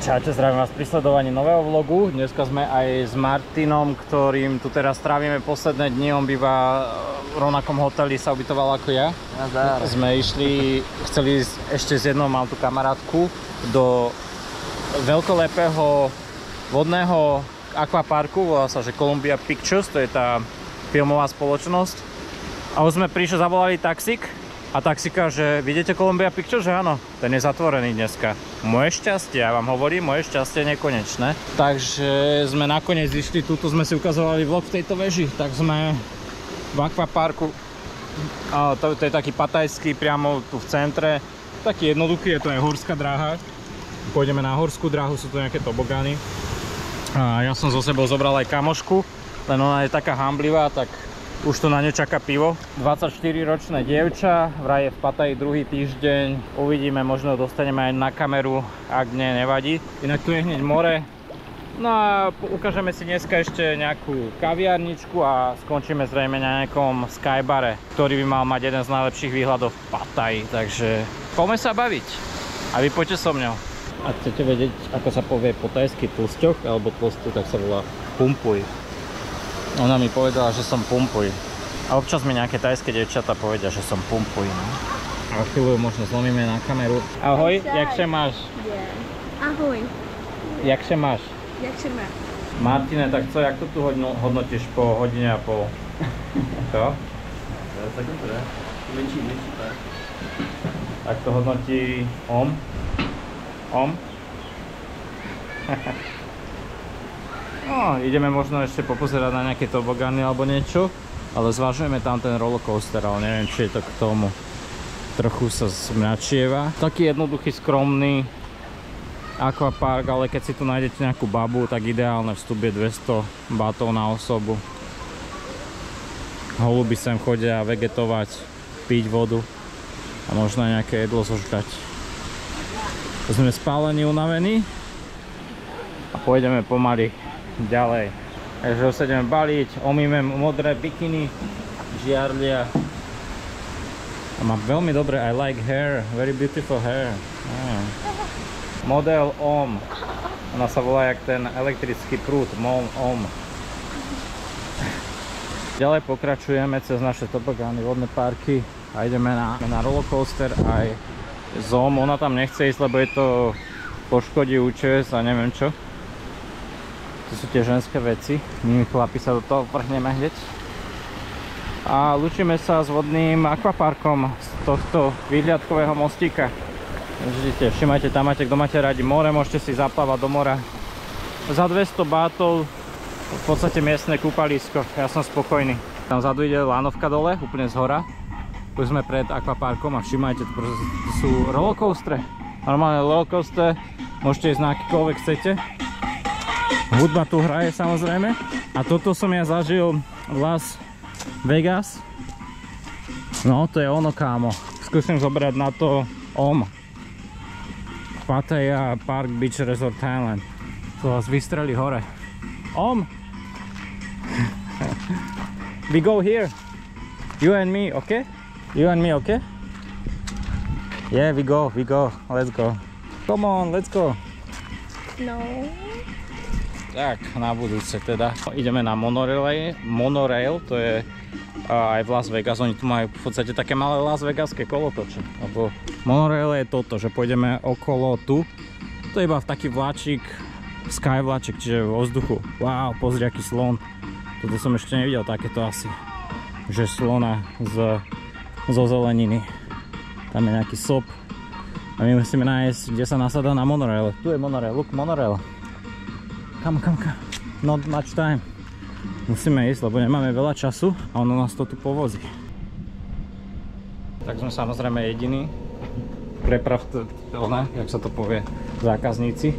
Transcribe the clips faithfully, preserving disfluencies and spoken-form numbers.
Čaute, zdravím vás pri sledovaní nového vlogu. Dneska sme aj s Martinom, ktorým tu teraz trávime posledné dni. On býva v rovnakom hoteli, sa ubytoval ako ja. Nazar. Sme išli, chceli ísť ešte s jednou, mal tú kamarátku, do veľkolepého vodného akvaparku, volá sa, že Columbia Pictures, to je tá filmová spoločnosť. A už sme prišli, zavolali taxík a taxíka, že vidíte Columbia Pictures, že áno, ten je zatvorený dneska. Moje šťastie, ja vám hovorím, moje šťastie je nekonečné. Takže sme nakoniec išli, tuto sme si ukazovali vlog v tejto veži, tak sme v akvaparku, a to, to je taký patajský, priamo tu v centre, taký jednoduchý, je to aj horská dráha. Pôjdeme na horskú dráhu, sú tu nejaké tobogány. A ja som so sebou zobral aj kamošku, len ona je taká hamblivá, tak už to na ne čaká pivo. dvadsaťštyriročné dievča, vraj je v Pattaji druhý týždeň. Uvidíme, možno dostaneme aj na kameru, ak nie, nevadí. Inak tu je hneď more. No a ukážeme si dneska ešte nejakú kaviarničku a skončíme zrejme na nejakom skybare, ktorý by mal mať jeden z najlepších výhľadov v Pattaji. Takže poďme sa baviť a vy poďte so mňou. A chcete vedieť, ako sa povie po tajsky tlsťok alebo tlstu, tak sa volá pumpuj. Ona mi povedala, že som pumpuj. A občas mi nejaké tajské dievčatá povedia, že som pumpuj. A chvíľu možno zlomíme na kameru. Ahoj, jak sa máš? Ahoj. Jak sa máš? Jak sa máš? Martine, tak co, jak to tu hodnotíš po hodine a pol? Co? Tak dobre. Menší, menší, tak. Tak to hodnotí Ohm. Ohm. No, ideme možno ešte popozerať na nejaké tobogány alebo niečo, ale zvažujeme tam ten rollercoaster, ale neviem, či je to k tomu. Trochu sa zmračieva. Taký jednoduchý, skromný aquapark, ale keď si tu nájdete nejakú babu, tak ideálne vstup je dvesto bahtov na osobu. Holuby sem chodia vegetovať, piť vodu a možno nejaké jedlo zožrať. Sme spálení, unavení a pôjdeme pomaly ďalej. Takže ho sa ideme baliť, omývem modré bikiny, žiarlia. A mám veľmi dobré, I like hair, very beautiful hair. Yeah. Model Ohm. Ona sa volá jak ten elektrický prúd, Mom Ohm. Ďalej pokračujeme cez naše tobogány, vodné parky a ideme na, na rollercoaster aj z Ohm. Ona tam nechce ísť, lebo je to poškodí účes a neviem čo. To sú tie ženské veci, my chlapi sa do toho vrhneme hneď. A lúčime sa s vodným akvaparkom z tohto výhľadkového mostíka. Vidíte, všimajte, tam máte, kto máte radi more, môžete si zaplávať do mora. Za dvesto bahtov v podstate miestne kúpalisko, ja som spokojný. Tam vzadu ide lánovka dole, úplne z hora. Už sme pred akvaparkom a všimajte, to sú rollercoastre. Normálne rollercoastre, môžete ísť na akýkoľvek chcete. Hudba tu hraje samozrejme a toto som ja zažil v Las Vegas. No to je ono, kámo. Skúsim zobrať na to Ohm. Pattaya Park Beach Resort Thailand. To vás vystrelí hore. Ohm! We go here. You and me, okay? You and me, okay? Yeah, we go, we go. Let's go. Come on, let's go. No. Tak, na budúce teda. Ideme na monorail, monorail, to je aj v Las Vegas, oni tu majú v podstate také malé Las Vegaské kolotoče. Lebo monorail je toto, že pôjdeme okolo tu, to je iba v taký vláčik, sky vláčik, čiže vo vzduchu. Wow, pozri aký slon, toto som ešte nevidel takéto asi, že slona z, zo zeleniny. Tam je nejaký sop a my musíme nájsť, kde sa nasadá na monorail. Tu je monorail, look, monorail. Come, come, come. Not much time. Musíme ísť, lebo nemáme veľa času a ono nás to tu povozí. Tak sme samozrejme jediní. Prepraviteľné, jak sa to povie, zákazníci.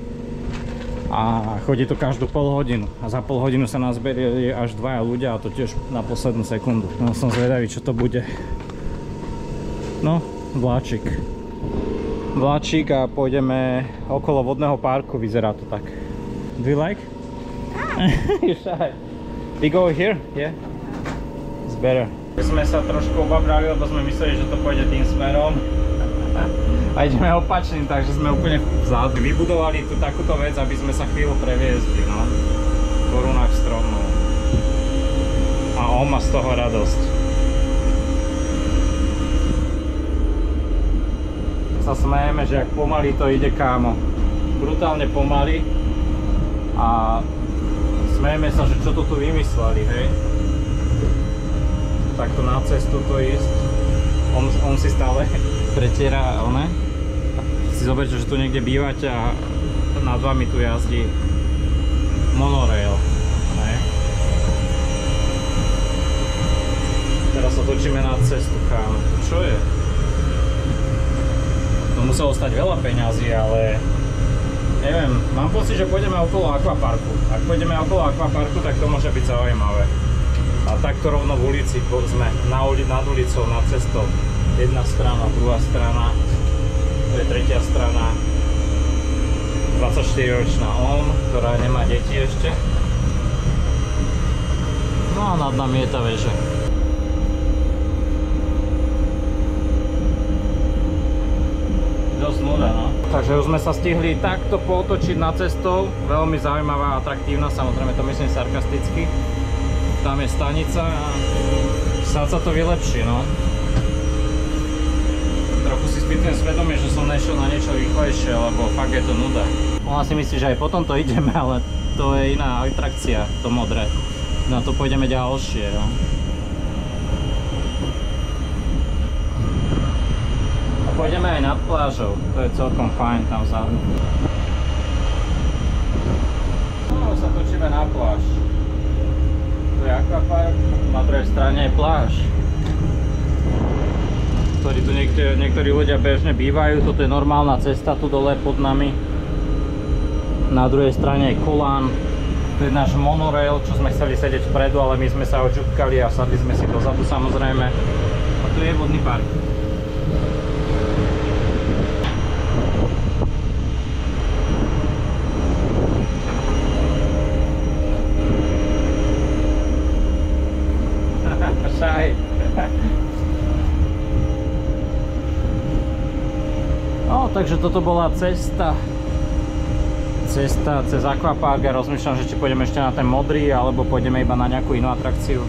A chodí to každú pol hodinu. A za pol hodinu sa nás berie až dvaja ľudia a to tiež na poslednú sekundu. No som zvedavý, čo to bude. No, vláčik. Vláčik a pôjdeme okolo vodného parku, vyzerá to tak. Do you like? You're shy. We go here? Yeah? It's better. My sme sa trošku obabrali, lebo sme mysleli, že to pôjde tým smerom. a ideme opačným, takže sme úplne vzadu. Vybudovali tu takúto vec, aby sme sa chvíľu previezli, no. Koruna v stromu. A on má z toho radosť. Sa smejeme, že jak pomaly to ide, kámo. Brutálne pomaly. A smejeme sa, že čo to tu vymysleli, hej. Takto na cestu to ísť. On, on si stále pretiera, one. Si zoberte, že tu niekde bývate a nad vami tu jazdí monorail. Hej. Teraz sa točíme na cestu, kámo. Čo je? Muselo stať veľa peňazí, ale neviem, mám pocit, že pôjdeme okolo akvaparku. Ak pôjdeme okolo akvaparku, tak to môže byť zaujímavé. A takto rovno v ulici, sme na uli, nad ulicou, nad cestou. Jedna strana, druhá strana, to je tretia strana. dvadsaťštyriročná Ohm, ktorá nemá deti ešte. No a nad nami je tá väža. Nuda, no. Takže už sme sa stihli takto potočiť na cestou, veľmi zaujímavá a atraktívna, samozrejme to myslím sarkasticky. Tam je stanica a snáď sa to vylepší, no. Trochu si spýtujem svedomie, že som nešiel na niečo rýchlejšie, lebo fakt je to nuda. Ona si myslí, že aj potom to ideme, ale to je iná atrakcia, to modré. Na to pôjdeme ďalšie, no. Pôjdeme aj nad plážou, to je celkom fajn tam vzadu. No, sa točíme na pláž. To je akvapark, na druhej strane je pláž. Ktorý tu niektor niektorí ľudia bežne bývajú, toto je normálna cesta tu dole pod nami. Na druhej strane je Kolán. To je náš monorail, čo sme chceli sedieť vpredu, ale my sme sa očutkali a sadli sme si dozadu samozrejme. A tu je vodný park. Takže toto bola cesta cesta cez akvapark a rozmýšľam, že či pôjdeme ešte na ten modrý alebo pôjdeme iba na nejakú inú atrakciu.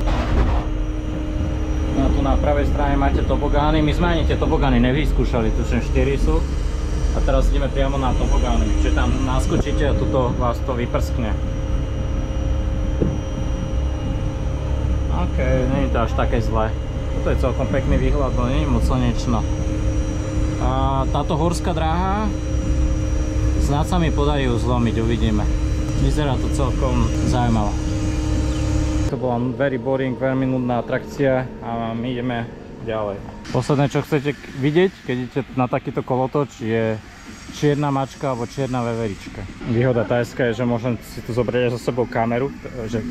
No tu na pravej strane máte tobogány, my sme ani tie tobogány nevyskúšali, tuším štyri sú a teraz ideme priamo na tobogány, čiže tam naskočíte a tuto vás to vyprskne. Ok, nie je to až také zlé, toto je celkom pekný výhľad, ale nie je moc slnečno. A táto horská dráha snáď sa mi podarí ju zlomiť, uvidíme. Vyzerá to celkom zaujímavé. To bola very boring, veľmi nudná atrakcia a my ideme ďalej. Posledné, čo chcete vidieť, keď idete na takýto kolotoč, je čierna mačka alebo čierna veverička. Výhoda Thajska je, že môžem si tu zobrať aj so sebou kameru, že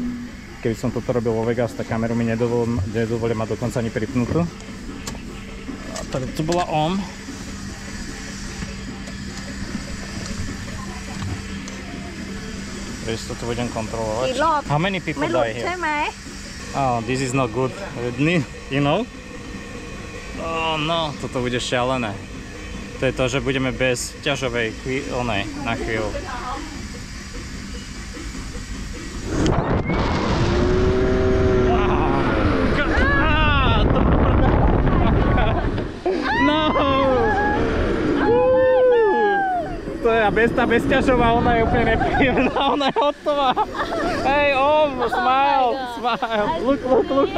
keby som toto robil vo Vegas, tá kameru mi nedovolia mať dokonca ani pripnutú. Tak to bola Ohm. Presto to budem kontrolovať. How many people die here? Oh, this is not good. You know? Oh no, toto bude šialené. To je to, že budeme bez ťažovej onej na chvíľu. Tá bezťažová, ona je úplne nepríjemná, ona je hotová. Hej, Ohm, smile, smile, look, look, look.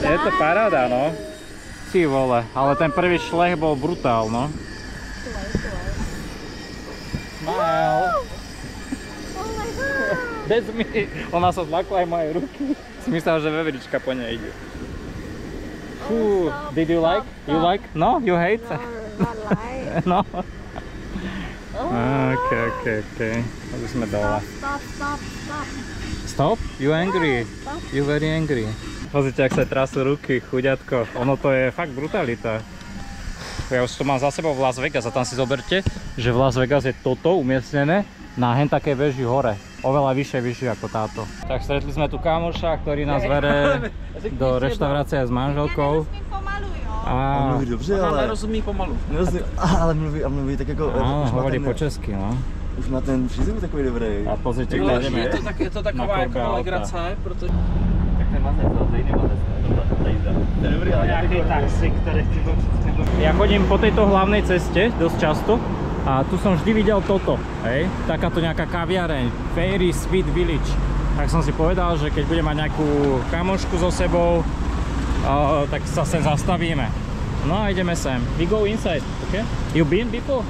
Je to paráda, no. Ty vole, ale ten prvý šleh bol brutál, no. Smile. That's me. Ona sa zlakla aj moje ruky. Si myslela, že veverička po nej ide. Fú, did you like? You like? No, you hate? No. Ok, ok, ok. Aby sme dole. Stop, stop, stop. Stop? You angry? You very angry. Pozrite, ak sa trasú ruky, chuďatko. Ono to je fakt brutalita. Ja už to mám za sebou v Las Vegas a tam si zoberte, že v Las Vegas je toto umiestnené na hen takej veži hore. Oveľa vyššie, vyššie ako táto. Tak stretli sme tu kámoša, ktorý nás vere do reštaurácie s manželkou. A on mluví dobře, ale... nerozumí pomalu. Nerozumí, a to... ale mluví a mluví tak jako... No, hovoří po česky, no. Už má ten přízvuk takový dobrý. A pozitivně no, jdeme. Je to, tak, je to taková jako legrace, protože... Tak ten mazec, to je jiný mazec. To je dobrý, ale nějaký taxi, který chci to představit. Já chodím po této hlavné cestě dost často. A tu som vždy videl toto, hej, takáto nejaká kaviareň, Fairy Sweet Village. Tak som si povedal, že keď budem mať nejakú kamošku so sebou, uh, tak sa sem zastavíme. No a ideme sem. We go inside, okay? You been before?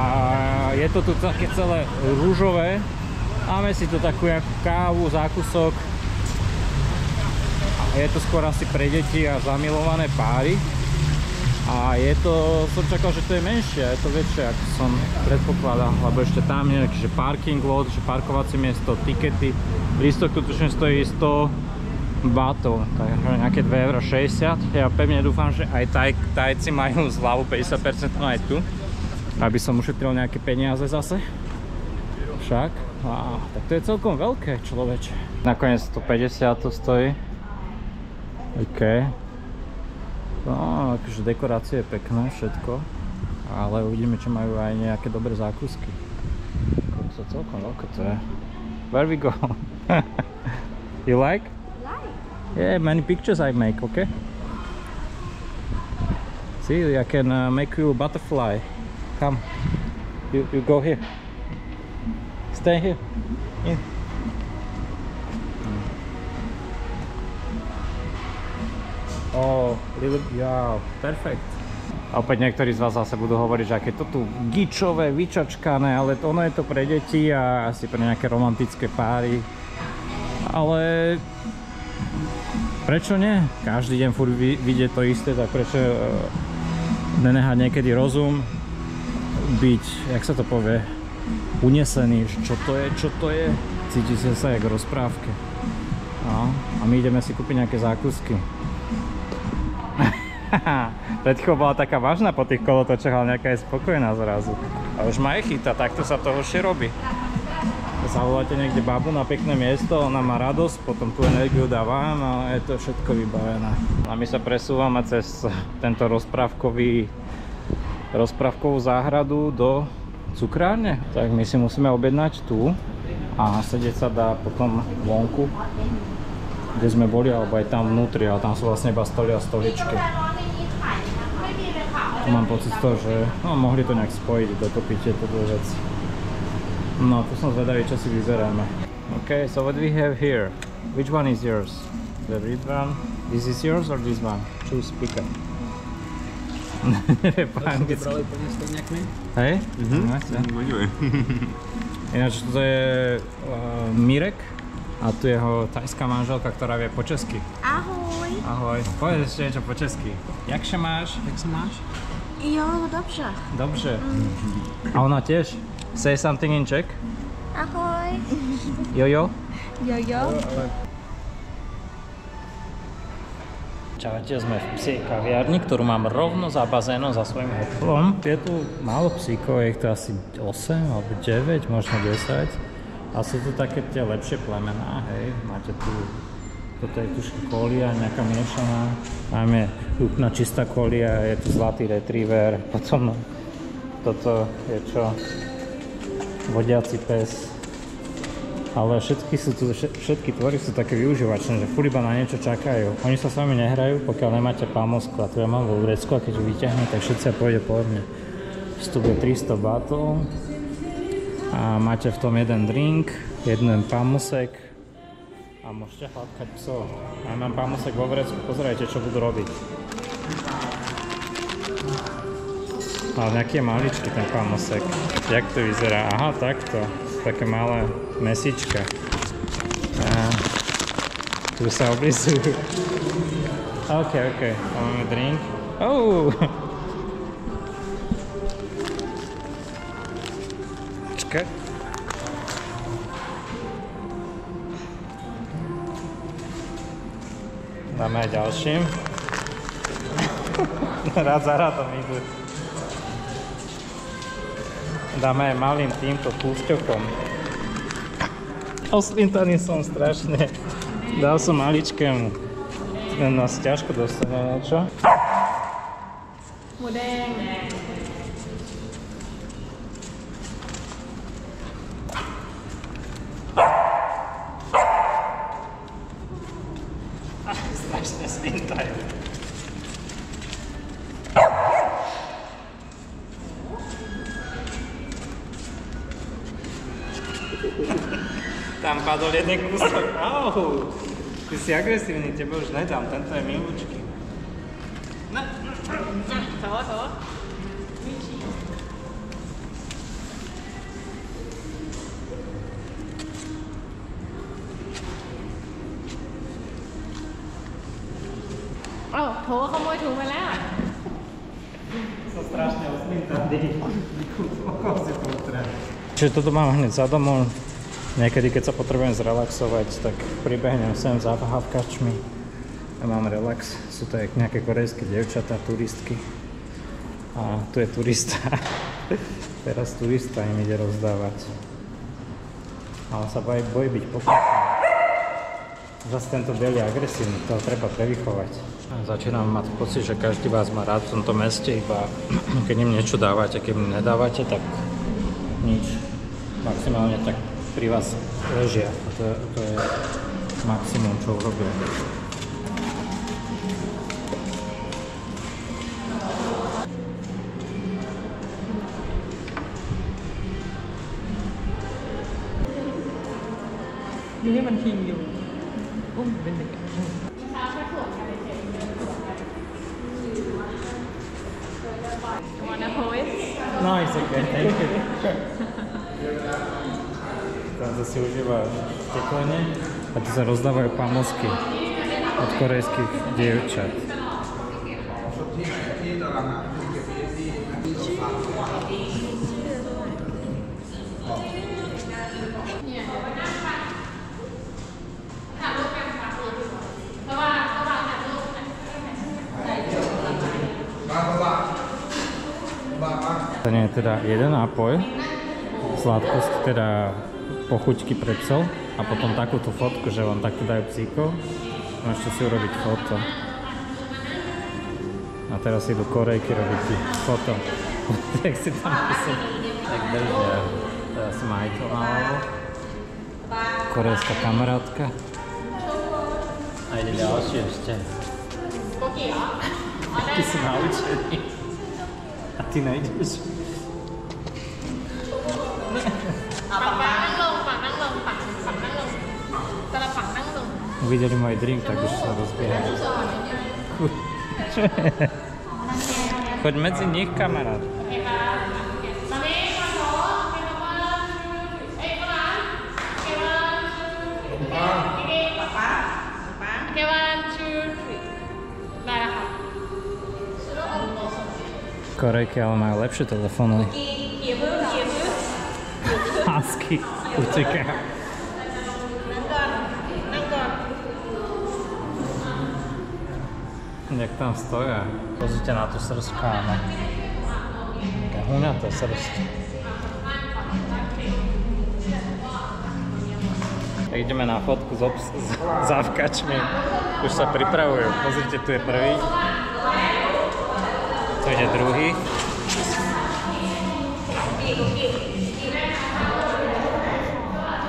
A je to tu také celé rúžové. Máme si tu takú kávu, zákusok. A je to skôr asi pre deti a zamilované páry. A je to, som čakal, že to je menšie, je to väčšie, ako som predpokladal, lebo ešte tam je že parking lot, že parkovacie miesto, tikety, lístok tu tuším stojí sto bahtov, takže nejaké dve eurá šesťdesiat. Ja pevne dúfam, že aj taj, tajci majú zľavu päťdesiat percent aj tu, aby som ušetril nejaké peniaze zase. Však, á, tak to je celkom veľké, človeče. Nakoniec sto päťdesiat to stojí. OK. No, akože dekorácie je pekné, všetko, ale uvidíme, či majú aj nejaké dobré zákusky. To je celkom veľké, to je. Where we go? You like? Like. Yeah, many pictures I make, okay? See, I can uh, make you a butterfly. Come, you, you go here. Stay here. Yeah. Oh, little, yeah, perfect. A opäť niektorí z vás zase budú hovoriť, že aké to tu gičové, vyčačkané, ale ono je to pre deti a asi pre nejaké romantické páry. Ale prečo nie? Každý deň furt vidieť to isté, tak prečo uh, nenehať niekedy rozum byť, jak sa to povie, unesený, čo to je, čo to je. Cíti sa jak v rozprávke. No, a my ideme si kúpiť nejaké zákusky. Teďko bola taká vážna po tých kolotočech, ale nejaká je spokojná zrazu. A už ma je chyta, takto sa to horšie robí. Zavoláte niekde babu na pekné miesto, ona má radosť, potom tú energiu dá vám a je to všetko vybavené. A my sa presúvame cez tento rozprávkový, rozprávkovú záhradu do cukrárne. Tak my si musíme objednať tu a sedieť sa dá potom vonku, kde sme boli, alebo aj tam vnútri, ale tam sú vlastne iba stolia a stoličky. Tu mám pocit z toho, že no, mohli to nejak spojiť, dokopiť tieto dve veci. No, tu som zvedavý, čo si vyzeráme. OK, so what we have here? Which one is yours? The red one? This is yours or this one? Choose pick up. Neviem po anglicky. Proč si vybrali po nestorňakmi? Hej? Neviem. Ináč, toto je Mirek. A tu jeho tajská manželka, ktorá vie po česky. Ahoj. Ahoj. Povedz ešte niečo po česky. Jak sa máš? Jak sa máš? Jo, dobře. Dobře. Mm. A ona tiež? Say something in Czech. Ahoj. Jojo? Jojo. Čaute, sme v psí kaviarni, ktorú mám rovno za bazénom, za svojím hotelom. Je tu málo psíkov, je ich to asi osem, alebo deväť, možno desať. A sú tu také tie lepšie plemená, hej, máte tu, toto je tuška kolia, nejaká miešaná, tam je úplná čistá kolia, je tu zlatý retriever, potom toto je čo, vodiaci pes, ale všetky sú tu, všetky tvory sú také využívačné, že furt iba na niečo čakajú, oni sa s vami nehrajú, pokiaľ nemáte pamosku, a tu ja mám vo vrecku, a keď ju vyťahne, tak všetci sa pôjde po mne. Vstup je tristo bahtov. A máte v tom jeden drink, jeden pamusek a môžete hladkať psov. A mám pamusek vo vrecku, pozerajte, čo budú robiť. Ale nejaký je maličký ten pamusek. Jak to vyzerá? Aha, takto. Také malé mesička. A tu sa oblizujú. OK, OK. A máme drink. Oh! Dáme aj ďalším. Rád za rádom idú. Dáme aj malým týmto púšťokom. Oslintaný som strašne. Dal som maličkému. У нас тяжко достаточно, а что? Муденье. Страшно слинтает. Там падал ледный кусок. Ау! Ты все агрессивный, тебе уже не дам, там твои милочки. На! Сало, сало. О, Пова хомой ту ма ля. Со страшного сминта. Čiže toto mám hneď za domov. Niekedy, keď sa potrebujem zrelaxovať, tak pribehnem sem za hávkačmi a mám relax. Sú to nejaké korejské dievčatá, turistky. A tu je turista. Teraz turista im ide rozdávať. Ale sa bojí, bojí byť pokusný. Zas tento bielý agresívny, toho treba prevychovať. Začínam mať pocit, že každý vás má rád v tomto meste, iba keď im niečo dávate, keď im nedávate, tak nič. Maximálne tak pri vás ležia. To, to je maximum, čo urobia. Mne man hing ju. Um, bin ich. You wanna hold it? No, it's okay. Thank you. Tam si užívajú teplenie a tu sa rozdávajú pamosky od korejských dievčat. To je teda jeden nápoj, sladkosť, teda pochuťky pre psov a potom takúto fotku, že vám takto dajú psíkov. Môžete si urobiť foto. A teraz idú Korejky robiť foto. Tak si tam písať. Tak držia. Teraz Majko malo. Korejská kamarátka. A ide ďalšie ešte. Ty si naučený. A ty nejdeš. Uvideli môj drink, tak už sa rozbieha. Čo je? Choď medzi nich, kamarát. Korejky, ale majú lepšie telefóny. Hásky utekajú. Jak tam stojí. Pozrite na to srstko, áno. Také huňaté srstko. Tak ideme na fotku s závkačmi. Už sa pripravujú. Pozrite, tu je prvý. Tu ide druhý.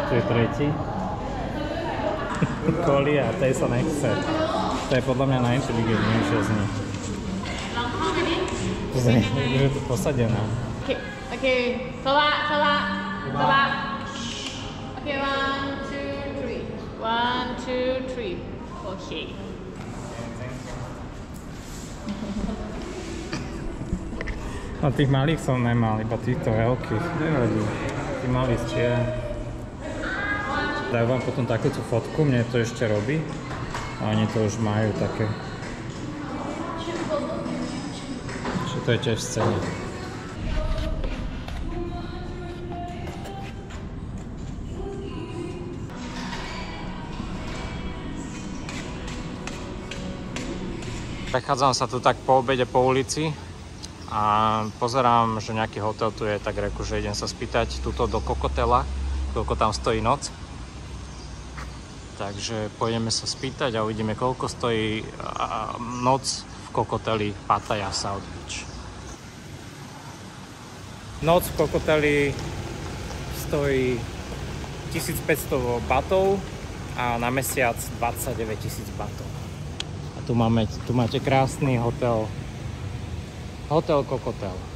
Tu je tretí. Kolia, tej sa nechce. To je podľa mňa najinteligentnejšia z nich. Už je tu posadená. OK, celá, celá, celá. OK, one, two, three. One, two, three. OK. No tých malých som nemal, iba týchto veľkých. Nevadí. Tí malí stia. Dajú vám potom takúto fotku, mne to ešte robí. A oni to už majú také. Čo to je tiež v cene. Prechádzam sa tu tak po obede po ulici a pozerám, že nejaký hotel tu je, tak reku, že idem sa spýtať tuto do Kokotela, koľko tam stojí noc. Takže pojďme se spýtať a uvidíme, koľko stojí noc v Kokoteli Pattaya South Beach. Noc v Kokoteli stojí tisíc päťsto batov a na mesiac dvadsaťdeväť tisíc batov. A tu máme, tu máte krásný hotel. Hotel Kokotel.